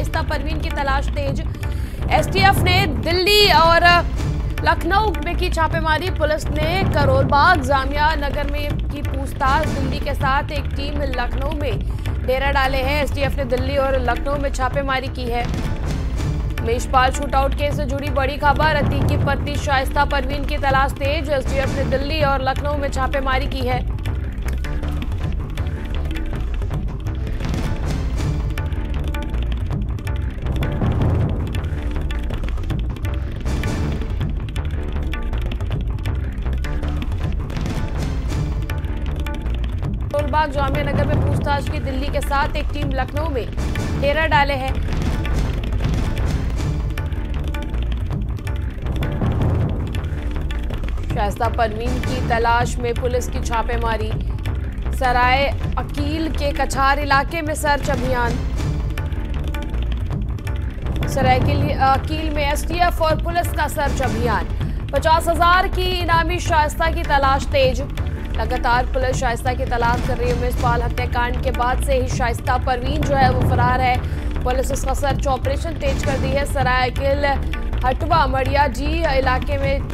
शाइस्ता परवीन की तलाश तेज। एसटीएफ ने दिल्ली और लखनऊ में की छापेमारी। पुलिस ने करोल बाग, जामिया नगर में की पूछताछ। दिल्ली के साथ एक टीम लखनऊ में डेरा डाले हैं। एसटीएफ ने दिल्ली और लखनऊ में छापेमारी की है। उमेश पाल शूटआउट केस से जुड़ी बड़ी खबर। अतीक की पत्नी शाइस्ता परवीन की तलाश तेज। एसटीएफ ने दिल्ली और लखनऊ में छापेमारी की है। करोल बाग, जामिया नगर में पूछताछ की। दिल्ली के साथ एक टीम लखनऊ में डेरा डाले हैं। शाइस्ता परवीन की तलाश में पुलिस की छापेमारी। सराय अकिल के कछार इलाके में सर्च अभियान। सराय अकिल में एसटीएफ और पुलिस का सर्च अभियान। 50,000 की इनामी शाइस्ता की तलाश तेज। लगातार पुलिस शाइस्ता की तलाश कर रही है। उमेश पाल हत्याकांड के बाद से ही शाइस्ता परवीन जो है वो फरार है। पुलिस उसका सर्च ऑपरेशन तेज कर दी है। सराय अकिल, हटवा, मड़िया जी इलाके में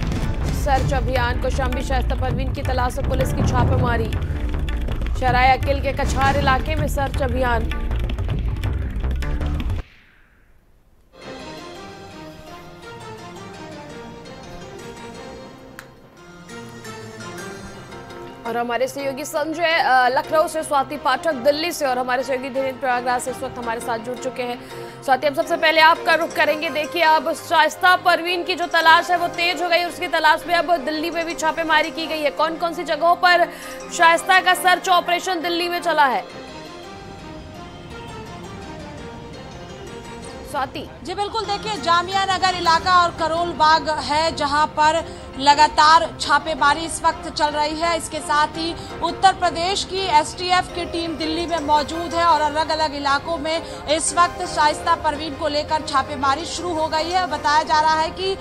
सर्च अभियान। कौसाम्बी शाइस्ता परवीन की तलाश में पुलिस की छापेमारी। सराय अकिल के कछार इलाके में सर्च अभियान। और हमारे सहयोगी संजय लखनऊ से, स्वाति पाठक दिल्ली से और हमारे सहयोगी धीरेन्द्र प्रयागराज से इस वक्त हमारे साथ जुड़ चुके हैं। स्वाति, हम सबसे पहले आपका रुख करेंगे। देखिए, अब शाइस्ता परवीन की जो तलाश है वो तेज हो गई। उसकी तलाश में अब दिल्ली में भी छापेमारी की गई है। कौन कौन सी जगहों पर शाइस्ता का सर्च ऑपरेशन दिल्ली में चला है? स्वाति जी, बिल्कुल। देखिए, जामिया नगर इलाका और करोल बाग है जहां पर लगातार छापेमारी इस वक्त चल रही है। इसके साथ ही उत्तर प्रदेश की एसटीएफ की टीम दिल्ली में मौजूद है और अलग अलग इलाकों में इस वक्त शाइस्ता परवीन को लेकर छापेमारी शुरू हो गई है। बताया जा रहा है कि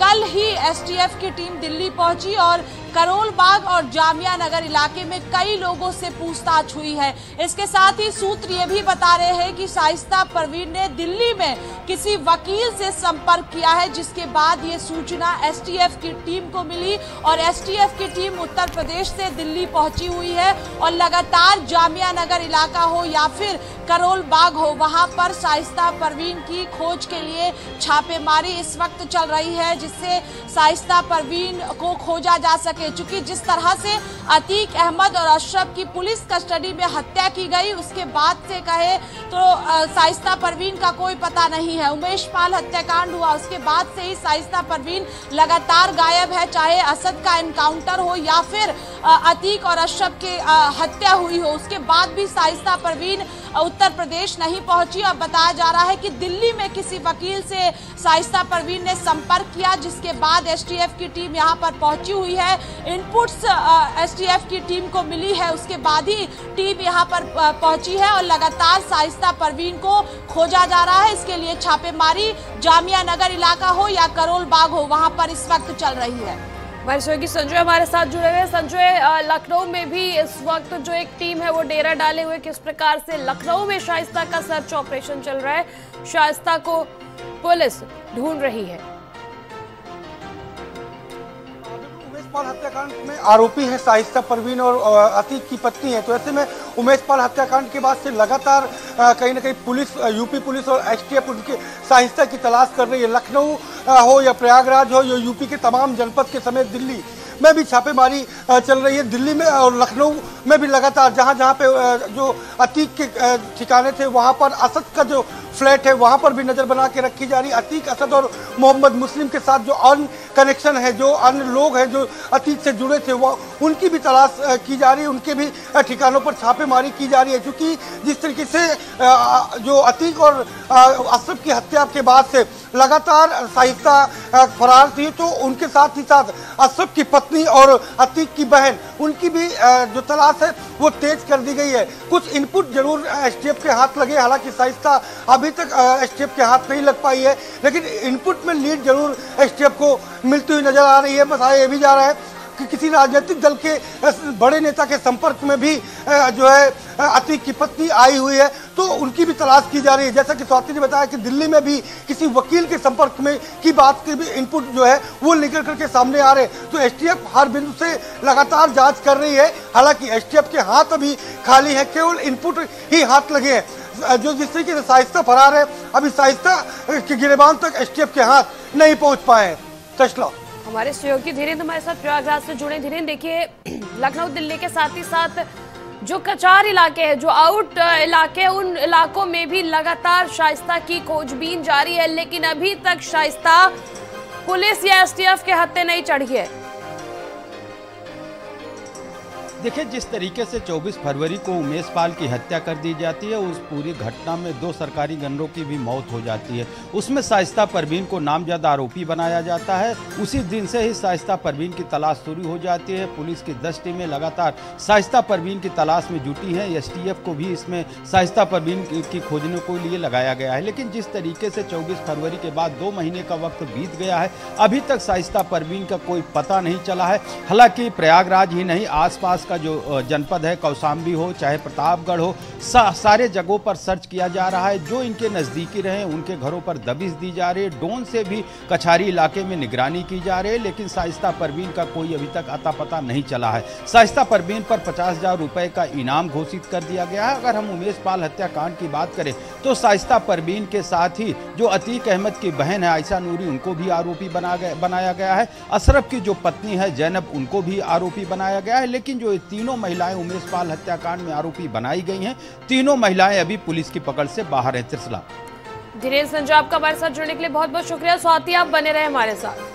कल ही एसटीएफ की टीम दिल्ली पहुंची और करोल बाग और जामिया नगर इलाके में कई लोगों से पूछताछ हुई है। इसके साथ ही सूत्र ये भी बता रहे हैं कि शाइस्ता परवीन ने दिल्ली में किसी वकील से संपर्क किया है, जिसके बाद ये सूचना एसटीएफ की टीम को मिली और एसटीएफ की टीम उत्तर प्रदेश से दिल्ली पहुंची हुई है और लगातार जामिया नगर इलाका हो या फिर करोल बाग हो, वहां पर शाइस्ता परवीन की खोज के लिए छापेमारी इस वक्त चल रही है, जिससे शाइस्ता परवीन को खोजा जा सके। चूंकि जिस तरह से अतीक अहमद और अशरफ की पुलिस कस्टडी में हत्या की गई, उसके बाद से कहे तो शाइस्ता परवीन का कोई पता नहीं है। उमेश पाल हत्याकांड हुआ, उसके बाद से ही शाइस्ता परवीन लगातार गायब है। चाहे असद का एनकाउंटर हो या फिर अतीक और अशरफ की हत्या हुई हो, उसके बाद भी शाइस्ता परवीन उत्तर प्रदेश नहीं पहुंची। और बताया जा रहा है कि दिल्ली में किसी वकील से शाइस्ता परवीन ने संपर्क किया, जिसके बाद एसटीएफ की टीम यहां पर पहुंची हुई है। इनपुट्स एसटीएफ की टीम को मिली है, उसके बाद ही टीम यहां पर पहुंची है और लगातार शाइस्ता परवीन को खोजा जा रहा है। इसके लिए छापेमारी जामिया नगर इलाका हो या करोल बाग हो, वहाँ पर इस वक्त चल रही है। हमारे सहयोगी संजय हमारे साथ जुड़े हुए हैं। संजय, लखनऊ में भी इस वक्त जो एक टीम है वो डेरा डाले हुए, किस प्रकार से लखनऊ में शाइस्ता का सर्च ऑपरेशन चल रहा है? शाइस्ता को पुलिस ढूंढ रही है। उमेश पाल हत्याकांड में आरोपी है शाइस्ता परवीन और अतीक की पत्नी है, तो ऐसे में उमेश पाल हत्याकांड के बाद से लगातार कहीं ना कहीं पुलिस, यूपी पुलिस और एसटीएफ उनके शाइस्ता की तलाश कर रही है। लखनऊ हो या प्रयागराज हो या यूपी के तमाम जनपद के समेत दिल्ली में भी छापेमारी चल रही है। दिल्ली में और लखनऊ में भी लगातार जहां जहां पे जो अतीक के ठिकाने थे, वहां पर असद का जो फ्लैट है वहां पर भी नज़र बना के रखी जा रही। अतीक, असद और मोहम्मद मुस्लिम के साथ जो अन्य कनेक्शन है, जो अन्य लोग हैं जो अतीक से जुड़े थे, वह उनकी भी तलाश की जा रही है। उनके भी ठिकानों पर छापेमारी की जा रही है, क्योंकि जिस तरीके से जो अतीक और अशरफ की हत्या के बाद से लगातार शाइस्ता फरार थी, तो उनके साथ ही साथ अशरफ की पत्नी और अतीक की बहन, उनकी भी जो तलाश है वो तेज कर दी गई है। कुछ इनपुट जरूर एसटीएफ के हाथ लगे, हालांकि शाइस्ता अभी तक एसटीएफ के हाथ नहीं लग पाई है, लेकिन इनपुट में लीड जरूर एसटीएफ को मिलती हुई नजर आ रही है। बताया ये भी जा रहा है कि किसी राजनीतिक दल के बड़े नेता के संपर्क में भी जो है अतीक की पत्नी आई हुई है, तो उनकी भी तलाश की जा रही है। जैसा कि स्वाति ने बताया कि दिल्ली में भी किसी वकील के संपर्क में की बात के भी इनपुट जो है वो निकल करके सामने आ रहे हैं। तो एसटीएफ हर बिंदु से लगातार जांच कर रही है। हालांकि एसटीएफ के हाथ अभी खाली है, केवल इनपुट ही हाथ लगे हैं, जो जिस तरीके से शाइस्ता फरार है, अभी शाइस्ता के गिरेबान तक एसटीएफ के हाथ नहीं पहुंच पाए। हमारे सहयोगी धीरेन्द्र हमारे साथ प्रयागराज से जुड़े। धीरेन्द्र, देखिए लखनऊ दिल्ली के साथ ही साथ जो कचार इलाके हैं, जो आउट इलाके हैं, उन इलाकों में भी लगातार शाइस्ता की खोजबीन जारी है, लेकिन अभी तक शाइस्ता पुलिस या एसटीएफ के हत्थे नहीं चढ़ी है। देखिए, जिस तरीके से 24 फरवरी को उमेश पाल की हत्या कर दी जाती है, उस पूरी घटना में 2 सरकारी गनरों की भी मौत हो जाती है, उसमें शाइस्ता परवीन को नामजद आरोपी बनाया जाता है। उसी दिन से ही शाइस्ता परवीन की तलाश शुरू हो जाती है। पुलिस की 10 टीमें लगातार शाइस्ता परवीन की तलाश में जुटी हैं। एसटीएफ को भी इसमें शाइस्ता परवीन की खोजने के लिए लगाया गया है, लेकिन जिस तरीके से 24 फरवरी के बाद 2 महीने का वक्त बीत गया है, अभी तक शाइस्ता परवीन का कोई पता नहीं चला है। हालांकि प्रयागराज ही नहीं, आसपास का जो जनपद है, कौसाम्बी हो चाहे प्रतापगढ़ हो, सारे जगहों पर सर्च किया जा रहा है। जो इनके नज़दीकी रहे उनके घरों पर दबिश दी जा रही है, ड्रोन से भी कछारी इलाके में निगरानी की जा रही है, लेकिन शाइस्ता परवीन का कोई अभी तक अता पता नहीं चला है। शाइस्ता परवीन पर 50,000 रुपये का इनाम घोषित कर दिया गया है। अगर हम उमेश पाल हत्याकांड की बात करें तो शाइस्ता परवीन के साथ ही जो अतीक अहमद की बहन है आयशा नूरी, उनको भी आरोपी बनाया गया है। अशरफ की जो पत्नी है जैनब, उनको भी आरोपी बनाया गया है। लेकिन जो तीनों महिलाएं उमेश पाल हत्याकांड में आरोपी बनाई गई हैं, तीनों महिलाएं अभी पुलिस की पकड़ से बाहर हैं। तिरसला धीरेन्द्र संजय, आपका हमारे साथ जुड़ने के लिए बहुत बहुत शुक्रिया। स्वाति, आप बने रहे हमारे साथ।